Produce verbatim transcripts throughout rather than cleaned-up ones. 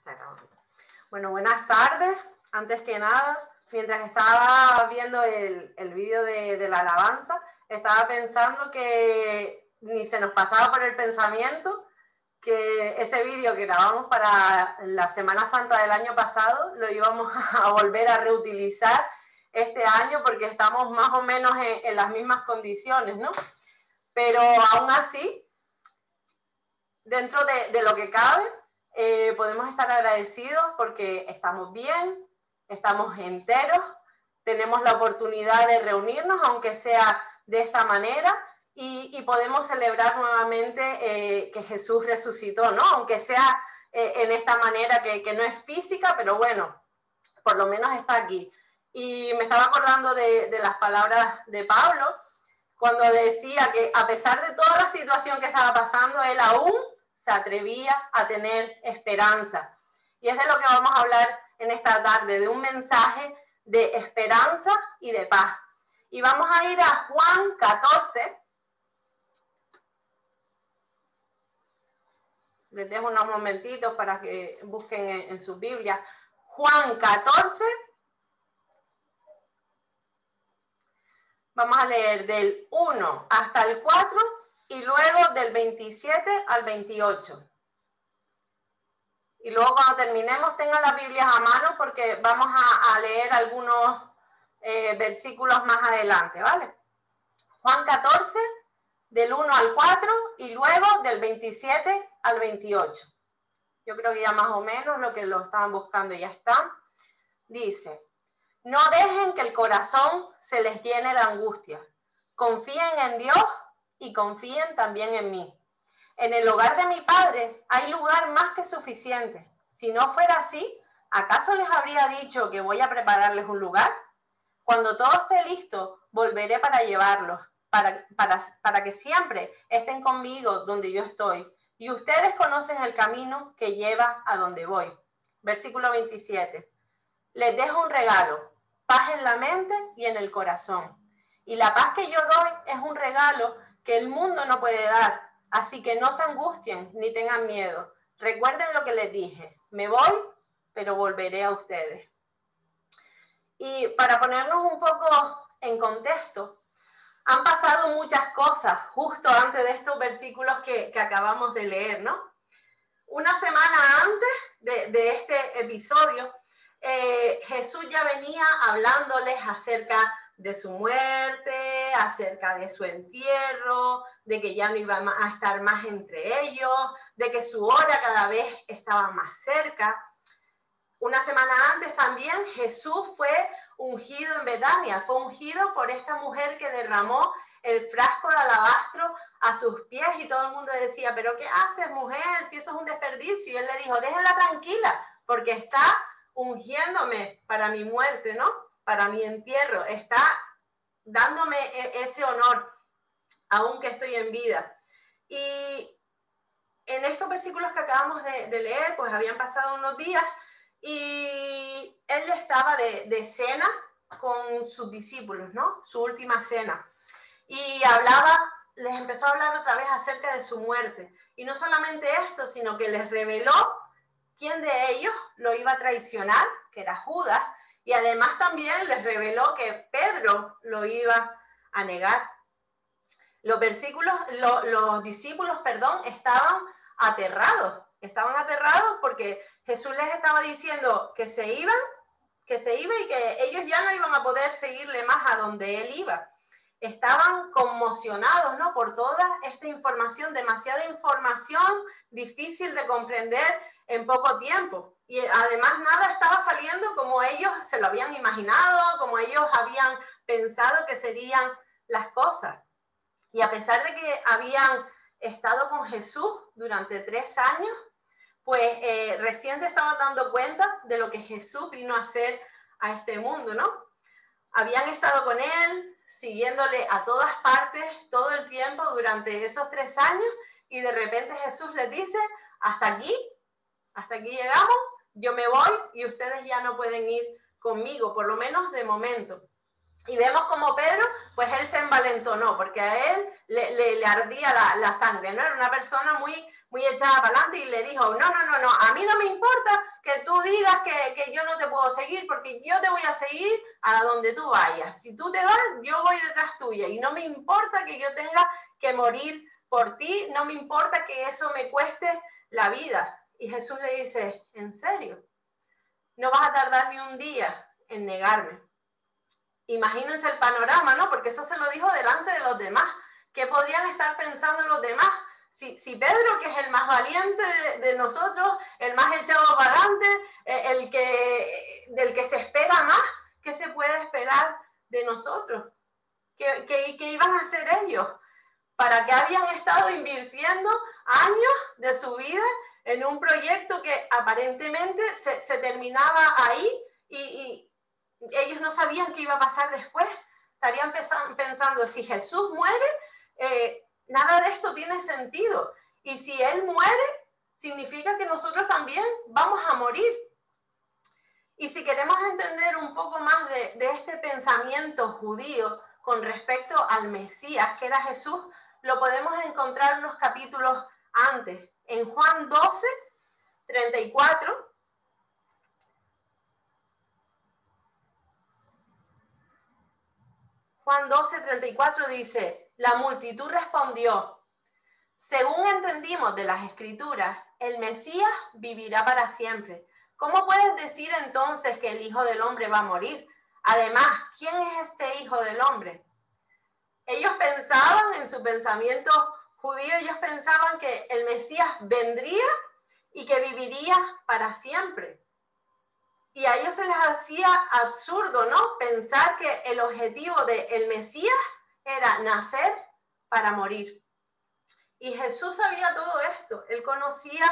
Instagram. Bueno, buenas tardes. Antes que nada, mientras estaba viendo el, el vídeo de, de la alabanza, estaba pensando que ni se nos pasaba por el pensamiento que ese vídeo que grabamos para la Semana Santa del año pasado lo íbamos a volver a reutilizar este año, porque estamos más o menos en, en las mismas condiciones, ¿no? Pero aún así, dentro de, de lo que cabe, eh, podemos estar agradecidos porque estamos bien, estamos enteros, tenemos la oportunidad de reunirnos, aunque sea de esta manera, y, y podemos celebrar nuevamente eh, que Jesús resucitó, ¿no? Aunque sea eh, en esta manera que, que no es física, pero bueno, por lo menos está aquí. Y me estaba acordando de, de las palabras de Pablo, cuando decía que a pesar de toda la situación que estaba pasando, él aún se atrevía a tener esperanza. Y es de lo que vamos a hablar en esta tarde, de un mensaje de esperanza y de paz. Y vamos a ir a Juan catorce. Les dejo unos momentitos para que busquen en, en sus Biblias. Juan catorce. Vamos a leer del uno hasta el cuatro y luego del veintisiete al veintiocho. Y luego cuando terminemos tengan las Biblias a mano porque vamos a, a leer algunos eh, versículos más adelante, ¿vale? Juan catorce, del uno al cuatro y luego del veintisiete al veintiocho. Yo creo que ya más o menos lo que lo estaban buscando ya está. Dice: no dejen que el corazón se les llene de angustia. Confíen en Dios y confíen también en mí. En el hogar de mi Padre hay lugar más que suficiente. Si no fuera así, ¿acaso les habría dicho que voy a prepararles un lugar? Cuando todo esté listo, volveré para llevarlos, para, para, para que siempre estén conmigo donde yo estoy. Y ustedes conocen el camino que lleva a donde voy. Versículo veintisiete. Les dejo un regalo, paz en la mente y en el corazón. Y la paz que yo doy es un regalo que el mundo no puede dar. Así que no se angustien ni tengan miedo. Recuerden lo que les dije. Me voy, pero volveré a ustedes. Y para ponernos un poco en contexto, han pasado muchas cosas justo antes de estos versículos que, que acabamos de leer, ¿no? Una semana antes de, de este episodio, Eh, Jesús ya venía hablándoles acerca de su muerte, acerca de su entierro, de que ya no iba a estar más entre ellos, de que su hora cada vez estaba más cerca. Una semana antes también Jesús fue ungido en Betania, fue ungido por esta mujer que derramó el frasco de alabastro a sus pies y todo el mundo decía: ¿pero qué haces, mujer? Si eso es un desperdicio. Y él le dijo: déjenla tranquila, porque está ungiéndome para mi muerte, ¿no? Para mi entierro. Está dándome ese honor, aunque estoy en vida. Y en estos versículos que acabamos de, de leer, pues habían pasado unos días y él estaba de, de cena con sus discípulos, ¿no? Su última cena. Y hablaba, les empezó a hablar otra vez acerca de su muerte. Y no solamente esto, sino que les reveló quién de ellos lo iba a traicionar, que era Judas, y además también les reveló que Pedro lo iba a negar. Los, versículos, lo, los discípulos perdón, estaban aterrados, estaban aterrados porque Jesús les estaba diciendo que se iban, que se iba y que ellos ya no iban a poder seguirle más a donde él iba. Estaban conmocionados, ¿no? Por toda esta información, demasiada información difícil de comprender en poco tiempo. Y además nada estaba saliendo como ellos se lo habían imaginado, como ellos habían pensado que serían las cosas. Y a pesar de que habían estado con Jesús durante tres años, pues eh, recién se estaban dando cuenta de lo que Jesús vino a hacer a este mundo, ¿no? Habían estado con él, siguiéndole a todas partes, todo el tiempo, durante esos tres años, y de repente Jesús les dice: hasta aquí, hasta aquí llegamos, yo me voy y ustedes ya no pueden ir conmigo, por lo menos de momento. Y vemos como Pedro, pues él se envalentonó, porque a él le, le, le ardía la, la sangre, ¿no? Era una persona muy, muy echada para adelante y le dijo, no, no, no, no, a mí no me importa que tú digas que, que yo no te puedo seguir, porque yo te voy a seguir a donde tú vayas. Si tú te vas, yo voy detrás tuya y no me importa que yo tenga que morir por ti, no me importa que eso me cueste la vida. Y Jesús le dice, ¿en serio? No vas a tardar ni un día en negarme. Imagínense el panorama, ¿no? Porque eso se lo dijo delante de los demás. ¿Qué podrían estar pensando los demás? Si, si Pedro, que es el más valiente de, de nosotros, el más echado para adelante, eh, el que, del que se espera más, ¿qué se puede esperar de nosotros? ¿Qué, qué, qué iban a hacer ellos? ¿Para qué habían estado invirtiendo años de su vida en un proyecto que aparentemente se, se terminaba ahí y, y ellos no sabían qué iba a pasar después? Estarían pensando, si Jesús muere, eh, nada de esto tiene sentido. Y si Él muere, significa que nosotros también vamos a morir. Y si queremos entender un poco más de, de este pensamiento judío con respecto al Mesías, que era Jesús, lo podemos encontrar unos capítulos antes. En Juan doce, treinta y cuatro, Juan doce, treinta y cuatro dice, la multitud respondió, según entendimos de las Escrituras, el Mesías vivirá para siempre. ¿Cómo puedes decir entonces que el Hijo del Hombre va a morir? Además, ¿quién es este Hijo del Hombre? Ellos pensaban en su pensamiento judío, ellos pensaban que el Mesías vendría y que viviría para siempre. Y a ellos se les hacía absurdo, ¿no? Pensar que el objetivo del Mesías era nacer para morir. Y Jesús sabía todo esto. Él conocía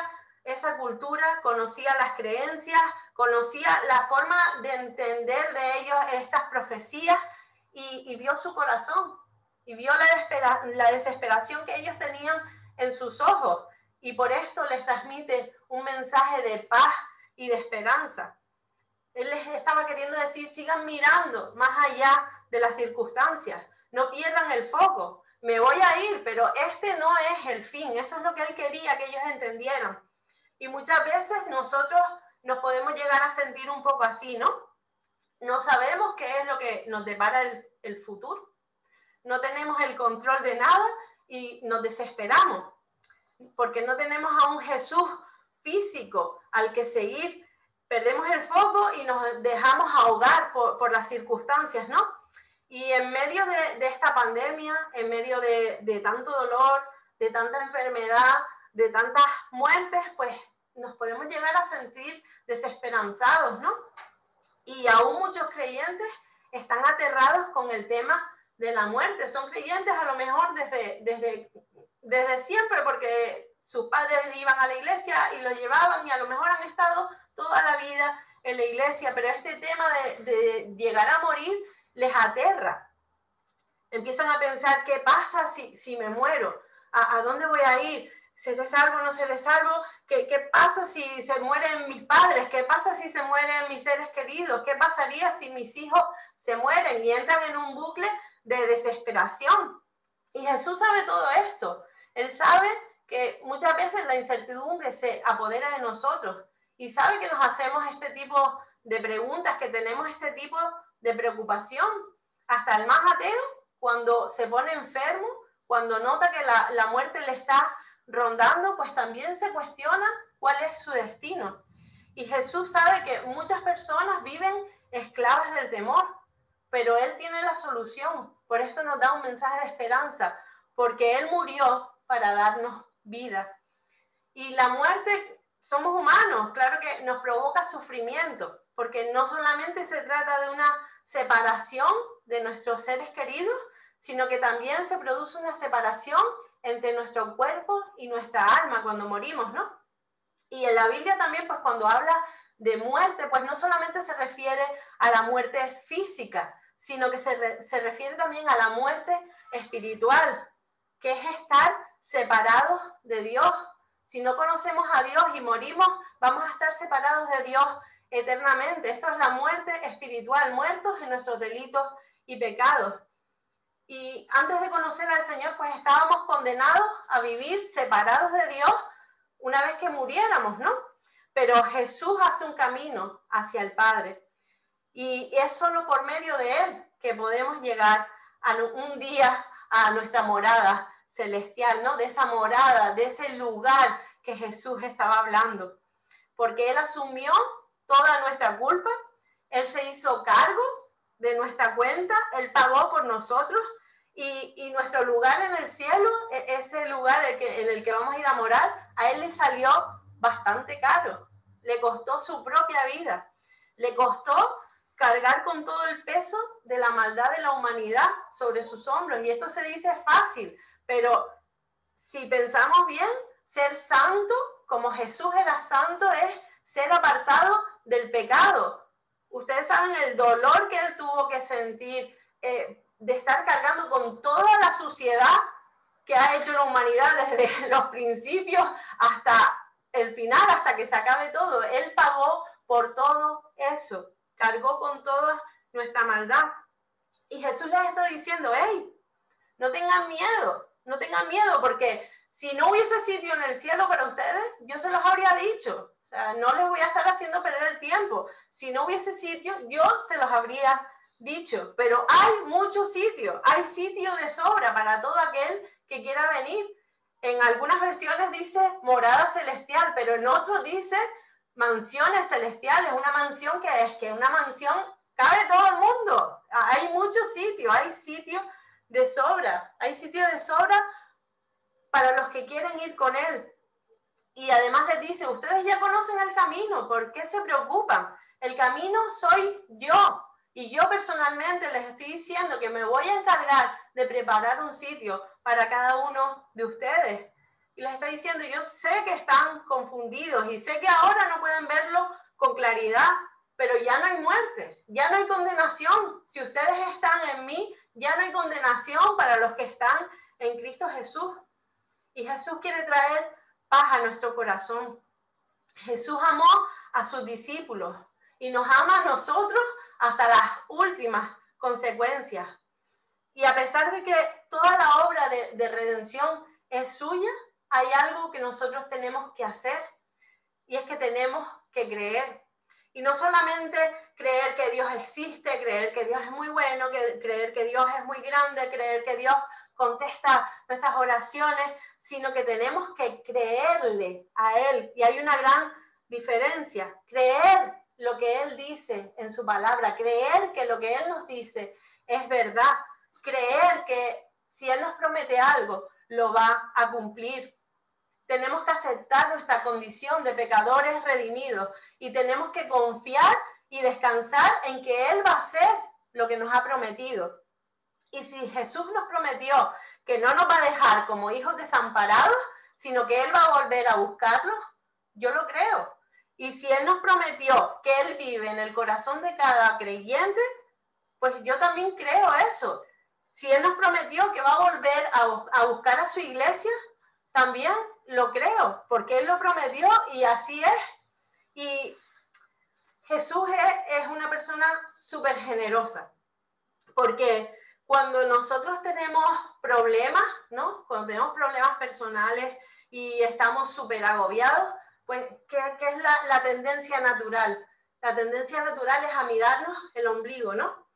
esa cultura, conocía las creencias, conocía la forma de entender de ellos estas profecías y, y vio su corazón. Y vio la, la desesperación que ellos tenían en sus ojos. Y por esto les transmite un mensaje de paz y de esperanza. Él les estaba queriendo decir, sigan mirando más allá de las circunstancias. No pierdan el foco. Me voy a ir, pero este no es el fin. Eso es lo que él quería que ellos entendieran. Y muchas veces nosotros nos podemos llegar a sentir un poco así, ¿no? No sabemos qué es lo que nos depara el, el futuro. No tenemos el control de nada y nos desesperamos, porque no tenemos a un Jesús físico al que seguir, perdemos el foco y nos dejamos ahogar por, por las circunstancias, ¿no? Y en medio de, de esta pandemia, en medio de, de tanto dolor, de tanta enfermedad, de tantas muertes, pues nos podemos llegar a sentir desesperanzados, ¿no? Y aún muchos creyentes están aterrados con el tema de la muerte. Son creyentes a lo mejor desde, desde, desde siempre, porque sus padres iban a la iglesia y los llevaban, y a lo mejor han estado toda la vida en la iglesia, pero este tema de, de llegar a morir les aterra. Empiezan a pensar, ¿qué pasa si, si me muero? ¿A, ¿A dónde voy a ir? ¿Seré salvo o no seré salvo? ¿Qué, ¿Qué pasa si se mueren mis padres? ¿Qué pasa si se mueren mis seres queridos? ¿Qué pasaría si mis hijos se mueren? Y entran en un bucle de desesperación. Y Jesús sabe todo esto. Él sabe que muchas veces la incertidumbre se apodera de nosotros y sabe que nos hacemos este tipo de preguntas, que tenemos este tipo de preocupación. Hasta el más ateo, cuando se pone enfermo, cuando nota que la, la muerte le está rondando, pues también se cuestiona cuál es su destino. Y Jesús sabe que muchas personas viven esclavas del temor, pero Él tiene la solución. Por esto nos da un mensaje de esperanza, porque Él murió para darnos vida. Y la muerte, somos humanos, claro que nos provoca sufrimiento, porque no solamente se trata de una separación de nuestros seres queridos, sino que también se produce una separación entre nuestro cuerpo y nuestra alma cuando morimos, ¿no? Y en la Biblia también, pues cuando habla de muerte, pues no solamente se refiere a la muerte física, sino que se, re, se refiere también a la muerte espiritual, que es estar separados de Dios. Si no conocemos a Dios y morimos, vamos a estar separados de Dios eternamente. Esto es la muerte espiritual, muertos en nuestros delitos y pecados. Y antes de conocer al Señor, pues estábamos condenados a vivir separados de Dios una vez que muriéramos, ¿no? Pero Jesús hace un camino hacia el Padre y es solo por medio de Él que podemos llegar a un día a nuestra morada celestial, ¿no? De esa morada, de ese lugar que Jesús estaba hablando, porque Él asumió toda nuestra culpa, Él se hizo cargo de nuestra cuenta, Él pagó por nosotros y, y nuestro lugar en el cielo, ese lugar en el, que, en el que vamos a ir a morar, a Él le salió bastante caro, le costó su propia vida, le costó cargar con todo el peso de la maldad de la humanidad sobre sus hombros. Y esto se dice fácil, pero si pensamos bien, ser santo, como Jesús era santo, es ser apartado del pecado. Ustedes saben el dolor que Él tuvo que sentir eh, de estar cargando con toda la suciedad que ha hecho la humanidad desde los principios hasta el final, hasta que se acabe todo. Él pagó por todo eso, cargó con toda nuestra maldad. Y Jesús les está diciendo, hey, no tengan miedo, no tengan miedo, porque si no hubiese sitio en el cielo para ustedes, yo se los habría dicho. O sea, no les voy a estar haciendo perder el tiempo. Si no hubiese sitio, yo se los habría dicho. Pero hay mucho sitio, hay sitio de sobra para todo aquel que quiera venir. En algunas versiones dice morada celestial, pero en otros dice mansiones celestiales. Una mansión que es que una mansión cabe todo el mundo. Hay mucho sitio, hay sitio de sobra, hay sitio de sobra para los que quieren ir con Él. Y además les dice, ustedes ya conocen el camino, ¿por qué se preocupan? El camino soy yo. Y yo personalmente les estoy diciendo que me voy a encargar de preparar un sitio para cada uno de ustedes. Y les está diciendo, yo sé que están confundidos y sé que ahora no pueden verlo con claridad, pero ya no hay muerte, ya no hay condenación. Si ustedes están en mí, ya no hay condenación para los que están en Cristo Jesús. Y Jesús quiere traer paz a nuestro corazón. Jesús amó a sus discípulos y nos ama a nosotros hasta las últimas consecuencias. Y a pesar de que toda la obra de, de redención es suya, hay algo que nosotros tenemos que hacer, y es que tenemos que creer. Y no solamente creer que Dios existe, creer que Dios es muy bueno, creer que Dios es muy grande, creer que Dios contesta nuestras oraciones, sino que tenemos que creerle a Él. Y hay una gran diferencia. Creer lo que Él dice en su palabra, creer que lo que Él nos dice es verdad, creer que si Él nos promete algo, lo va a cumplir. Tenemos que aceptar nuestra condición de pecadores redimidos y tenemos que confiar y descansar en que Él va a hacer lo que nos ha prometido. Y si Jesús nos prometió que no nos va a dejar como hijos desamparados, sino que Él va a volver a buscarlos, yo lo creo. Y si Él nos prometió que Él vive en el corazón de cada creyente, pues yo también creo eso. Si Él nos prometió que va a volver a, a buscar a su iglesia, también lo creo, porque Él lo prometió y así es. Y Jesús es, es una persona súper generosa, porque cuando nosotros tenemos problemas, ¿no? Cuando tenemos problemas personales y estamos súper agobiados, pues, ¿qué, qué es la, la tendencia natural? La tendencia natural es a mirarnos el ombligo, ¿no?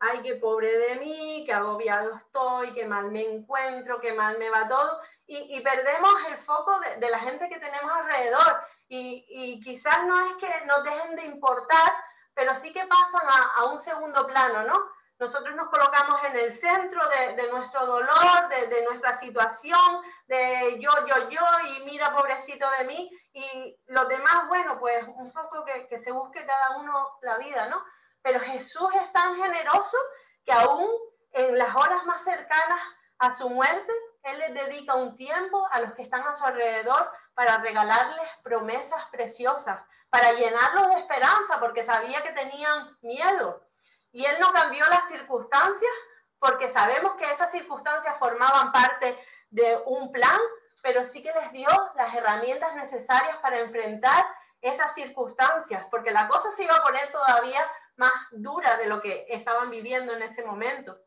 Ay, qué pobre de mí, qué agobiado estoy, qué mal me encuentro, qué mal me va todo. Y, y perdemos el foco de, de la gente que tenemos alrededor. Y, y quizás no es que nos dejen de importar, pero sí que pasan a, a un segundo plano, ¿no? Nosotros nos colocamos en el centro de, de nuestro dolor, de, de nuestra situación, de yo, yo, yo, y mira, pobrecito de mí. Y los demás, bueno, pues un poco que, que se busque cada uno la vida, ¿no? Pero Jesús es tan generoso que aún en las horas más cercanas a su muerte, Él les dedica un tiempo a los que están a su alrededor para regalarles promesas preciosas, para llenarlos de esperanza, porque sabía que tenían miedo. Y Él no cambió las circunstancias porque sabemos que esas circunstancias formaban parte de un plan, pero sí que les dio las herramientas necesarias para enfrentar esas circunstancias, porque la cosa se iba a poner todavía más dura de lo que estaban viviendo en ese momento.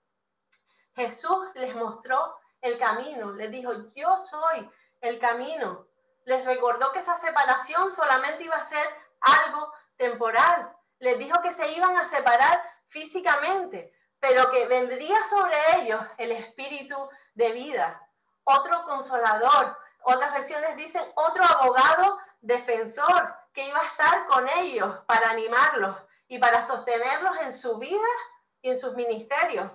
Jesús les mostró el camino, les dijo, yo soy el camino. les recordó que esa separación solamente iba a ser algo temporal. Les dijo que se iban a separar físicamente, pero que vendría sobre ellos el Espíritu de vida, otro consolador. Otras versiones dicen otro abogado defensor que iba a estar con ellos para animarlos y para sostenerlos en su vida y en sus ministerios.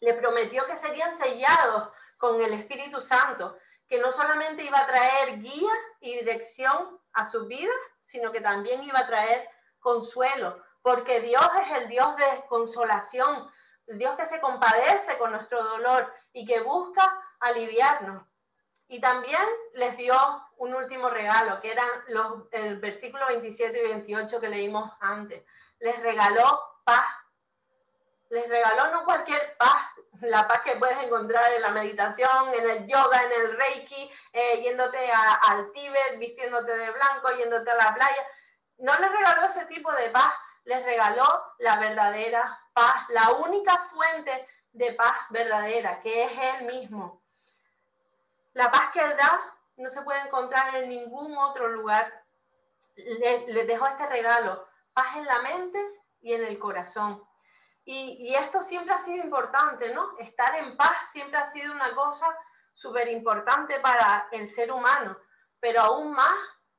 Le prometió que serían sellados con el Espíritu Santo, que no solamente iba a traer guía y dirección a sus vidas, sino que también iba a traer consuelo, porque Dios es el Dios de consolación, el Dios que se compadece con nuestro dolor y que busca aliviarnos. Y también les dio un último regalo, que eran los, el versículo veintisiete y veintiocho que leímos antes. Les regaló paz. Les regaló no cualquier paz, la paz que puedes encontrar en la meditación, en el yoga, en el reiki, eh, yéndote a, al Tíbet, vistiéndote de blanco, yéndote a la playa. No les regaló ese tipo de paz, les regaló la verdadera paz, la única fuente de paz verdadera, que es Él mismo. La paz que Él da no se puede encontrar en ningún otro lugar. Les, les dejó este regalo, paz en la mente y en el corazón. Y, y esto siempre ha sido importante, ¿no? Estar en paz siempre ha sido una cosa súper importante para el ser humano, pero aún más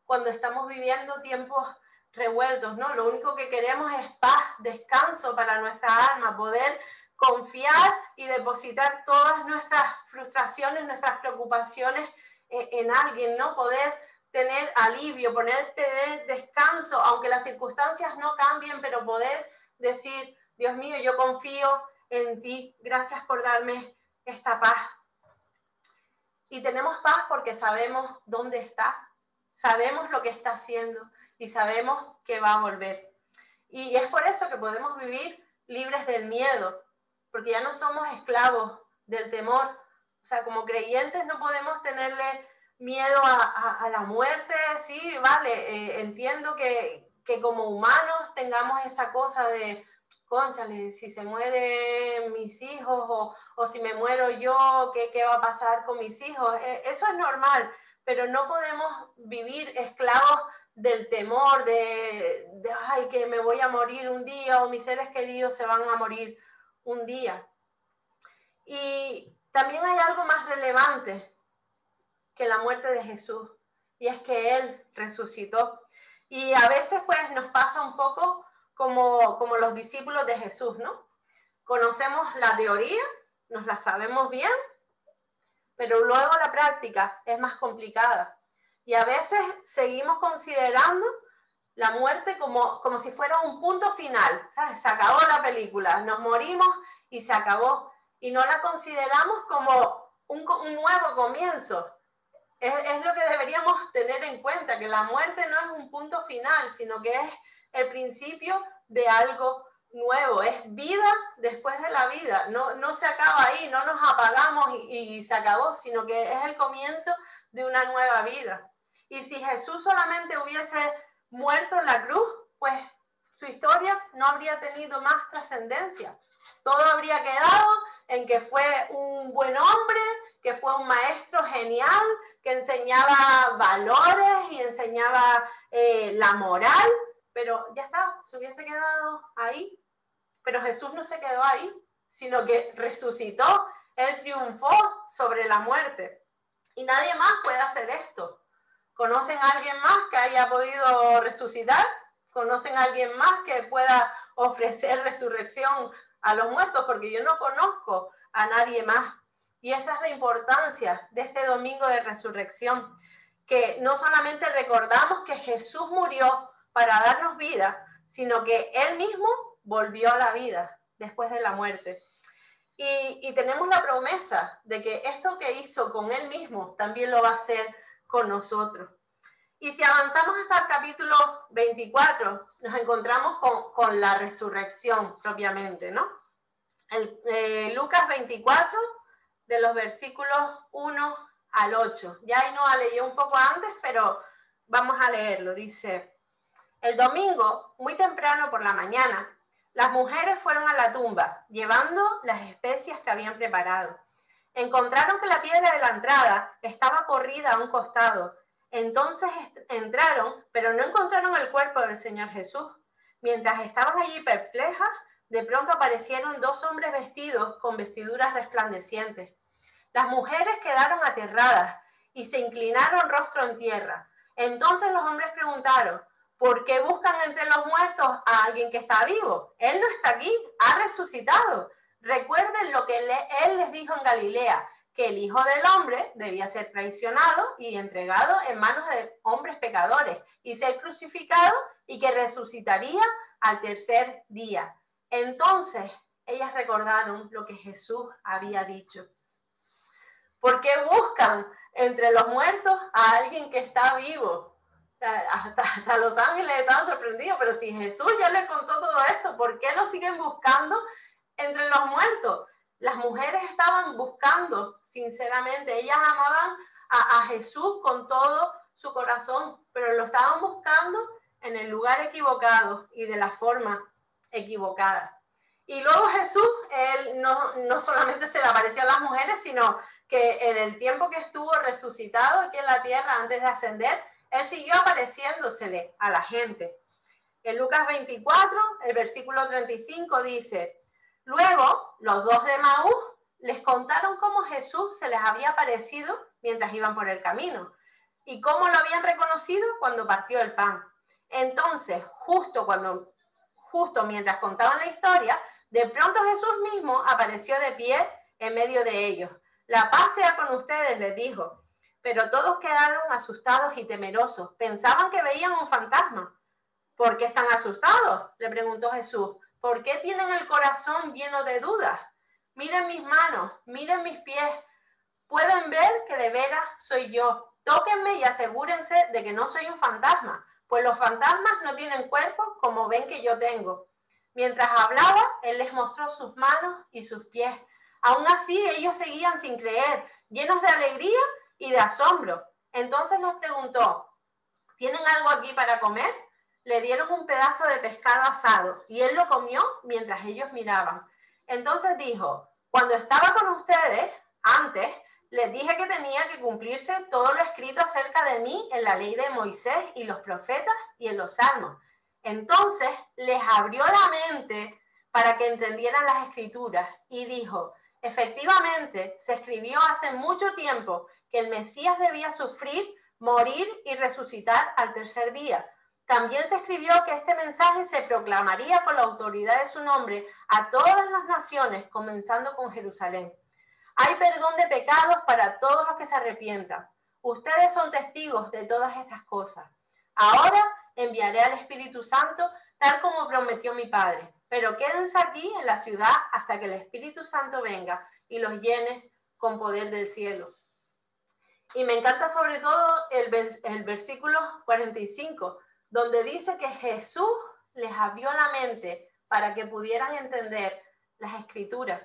cuando estamos viviendo tiempos revueltos, ¿no? Lo único que queremos es paz, descanso para nuestra alma, poder confiar y depositar todas nuestras frustraciones, nuestras preocupaciones en, en alguien, ¿no? Poder tener alivio, poder tener descanso, aunque las circunstancias no cambien, pero poder decir: Dios mío, yo confío en ti, gracias por darme esta paz. Y tenemos paz porque sabemos dónde está, sabemos lo que está haciendo y sabemos que va a volver. Y es por eso que podemos vivir libres del miedo, porque ya no somos esclavos del temor. O sea, como creyentes no podemos tenerle miedo a, a, a la muerte. Sí, vale, eh, entiendo que, que como humanos tengamos esa cosa de... Cónchale, si se mueren mis hijos o, o si me muero yo, ¿qué, ¿qué va a pasar con mis hijos? Eso es normal, pero no podemos vivir esclavos del temor, de, de ay, que me voy a morir un día o mis seres queridos se van a morir un día. Y también hay algo más relevante que la muerte de Jesús, y es que Él resucitó. Y a veces pues nos pasa un poco... Como, como los discípulos de Jesús, ¿no? Conocemos la teoría, nos la sabemos bien, pero luego la práctica es más complicada. Y a veces seguimos considerando la muerte como, como si fuera un punto final, ¿sabes? Se acabó la película, nos morimos y se acabó. Y no la consideramos como un, un nuevo comienzo. Es, es lo que deberíamos tener en cuenta, que la muerte no es un punto final, sino que es el principio de algo nuevo, es vida después de la vida, no, no se acaba ahí, no nos apagamos y, y se acabó, sino que es el comienzo de una nueva vida. Y si Jesús solamente hubiese muerto en la cruz, pues su historia no habría tenido más trascendencia. Todo habría quedado en que fue un buen hombre, que fue un maestro genial, que enseñaba valores y enseñaba eh, la moral, pero ya está, se hubiese quedado ahí. Pero Jesús no se quedó ahí, sino que resucitó, Él triunfó sobre la muerte. Y nadie más puede hacer esto. ¿Conocen a alguien más que haya podido resucitar? ¿Conocen a alguien más que pueda ofrecer resurrección a los muertos? Porque yo no conozco a nadie más. Y esa es la importancia de este domingo de resurrección, que no solamente recordamos que Jesús murió para darnos vida, sino que Él mismo volvió a la vida después de la muerte. Y, y tenemos la promesa de que esto que hizo con Él mismo también lo va a hacer con nosotros. Y si avanzamos hasta el capítulo veinticuatro, nos encontramos con, con la resurrección propiamente, ¿no? El, eh, Lucas veinticuatro, de los versículos uno al ocho. Ya ahí no la leyó un poco antes, pero vamos a leerlo. Dice: el domingo, muy temprano por la mañana, las mujeres fueron a la tumba, llevando las especias que habían preparado. Encontraron que la piedra de la entrada estaba corrida a un costado Entonces entraron, pero no encontraron el cuerpo del Señor Jesús. Mientras estaban allí perplejas, de pronto aparecieron dos hombres vestidos con vestiduras resplandecientes. Las mujeres quedaron aterradas y se inclinaron rostro en tierra. Entonces los hombres preguntaron, ¿por qué buscan entre los muertos a alguien que está vivo? Él no está aquí, ha resucitado. Recuerden lo que él les dijo en Galilea, que el Hijo del Hombre debía ser traicionado y entregado en manos de hombres pecadores y ser crucificado y que resucitaría al tercer día. Entonces, ellas recordaron lo que Jesús había dicho. ¿Por qué buscan entre los muertos a alguien que está vivo? Hasta, hasta los ángeles estaban sorprendidos, pero si Jesús ya les contó todo esto, ¿por qué lo siguen buscando entre los muertos? Las mujeres estaban buscando, sinceramente, ellas amaban a, a Jesús con todo su corazón, pero lo estaban buscando en el lugar equivocado y de la forma equivocada. Y luego Jesús, él no, no solamente se le apareció a las mujeres, sino que en el tiempo que estuvo resucitado aquí en la tierra antes de ascender, él siguió apareciéndosele a la gente. En Lucas veinticuatro, el versículo treinta y cinco dice: Luego, los dos de Maús les contaron cómo Jesús se les había aparecido mientras iban por el camino y cómo lo habían reconocido cuando partió el pan. Entonces, justo, cuando, justo mientras contaban la historia, de pronto Jesús mismo apareció de pie en medio de ellos. La paz sea con ustedes, les dijo. Pero todos quedaron asustados y temerosos. Pensaban que veían un fantasma. ¿Por qué están asustados?, le preguntó Jesús. ¿Por qué tienen el corazón lleno de dudas? Miren mis manos, miren mis pies. Pueden ver que de veras soy yo. Tóquenme y asegúrense de que no soy un fantasma, pues los fantasmas no tienen cuerpo como ven que yo tengo. Mientras hablaba, él les mostró sus manos y sus pies. Aún así, ellos seguían sin creer, llenos de alegría y de asombro. Entonces les preguntó, ¿tienen algo aquí para comer? Le dieron un pedazo de pescado asado y él lo comió mientras ellos miraban. Entonces dijo, cuando estaba con ustedes, antes, les dije que tenía que cumplirse todo lo escrito acerca de mí en la ley de Moisés y los profetas y en los salmos. Entonces les abrió la mente para que entendieran las escrituras y dijo, efectivamente, se escribió hace mucho tiempo que el Mesías debía sufrir, morir y resucitar al tercer día. También se escribió que este mensaje se proclamaría con la autoridad de su nombre a todas las naciones, comenzando con Jerusalén. Hay perdón de pecados para todos los que se arrepientan. Ustedes son testigos de todas estas cosas. Ahora enviaré al Espíritu Santo, tal como prometió mi Padre. Pero quédense aquí en la ciudad hasta que el Espíritu Santo venga y los llene con poder del cielo. Y me encanta sobre todo el, el versículo cuarenta y cinco, donde dice que Jesús les abrió la mente para que pudieran entender las Escrituras.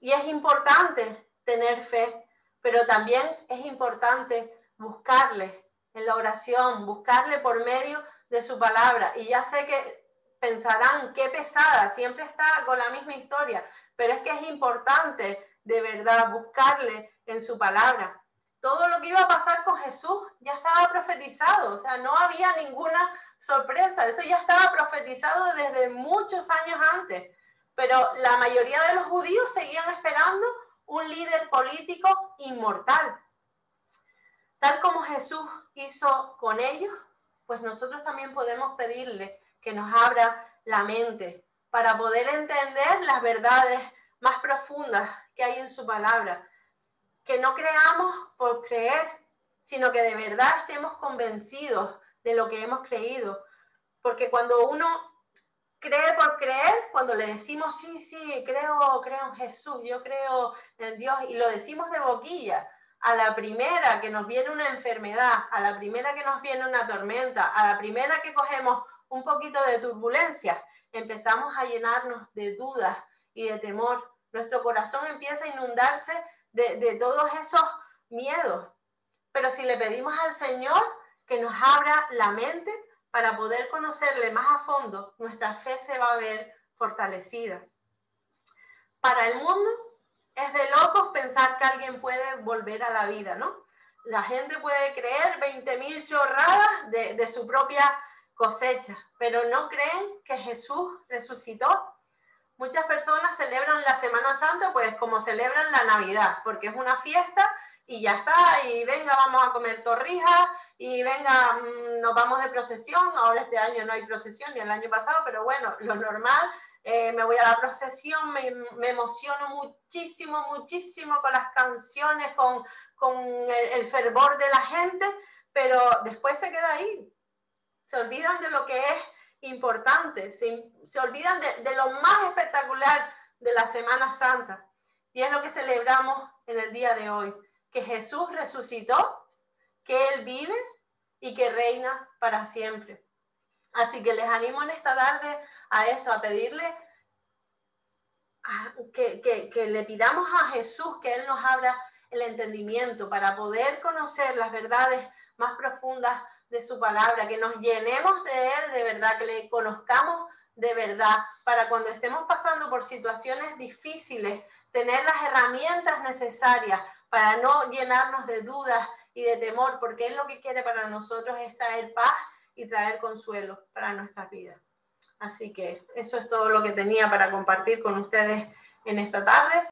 Y es importante tener fe, pero también es importante buscarle en la oración, buscarle por medio de su palabra. Y ya sé que pensarán, qué pesada, siempre está con la misma historia, pero es que es importante de verdad buscarle en su palabra. Todo lo que iba a pasar con Jesús ya estaba profetizado, o sea, no había ninguna sorpresa, eso ya estaba profetizado desde muchos años antes, pero la mayoría de los judíos seguían esperando un líder político inmortal. Tal como Jesús hizo con ellos, pues nosotros también podemos pedirle que nos abra la mente para poder entender las verdades más profundas que hay en su palabra. Que no creamos por creer, sino que de verdad estemos convencidos de lo que hemos creído. Porque cuando uno cree por creer, cuando le decimos, sí, sí, creo, creo en Jesús, yo creo en Dios, y lo decimos de boquilla, a la primera que nos viene una enfermedad, a la primera que nos viene una tormenta, a la primera que cogemos un poquito de turbulencia, empezamos a llenarnos de dudas y de temor. Nuestro corazón empieza a inundarse De, de todos esos miedos, pero si le pedimos al Señor que nos abra la mente para poder conocerle más a fondo, nuestra fe se va a ver fortalecida. Para el mundo es de locos pensar que alguien puede volver a la vida, ¿no? la gente puede creer veinte mil chorradas de, de su propia cosecha, pero no creen que Jesús resucitó. Muchas personas celebran la Semana Santa pues como celebran la Navidad, porque es una fiesta y ya está, y venga, vamos a comer torrijas, y venga, nos vamos de procesión. Ahora este año no hay procesión, ni el año pasado, pero bueno, lo normal, eh, me voy a la procesión, me, me emociono muchísimo, muchísimo con las canciones, con, con el, el fervor de la gente, pero después se queda ahí, se olvidan de lo que es importante, se, se olvidan de, de lo más espectacular de la Semana Santa, y es lo que celebramos en el día de hoy, que Jesús resucitó, que Él vive y que reina para siempre. Así que les animo en esta tarde a eso, a pedirle, a, que, que, que le pidamos a Jesús que Él nos abra el entendimiento para poder conocer las verdades más profundas de su palabra, que nos llenemos de Él de verdad, que le conozcamos de verdad, para cuando estemos pasando por situaciones difíciles, tener las herramientas necesarias para no llenarnos de dudas y de temor, porque Él lo que quiere para nosotros es traer paz y traer consuelo para nuestras vidas. Así que eso es todo lo que tenía para compartir con ustedes en esta tarde.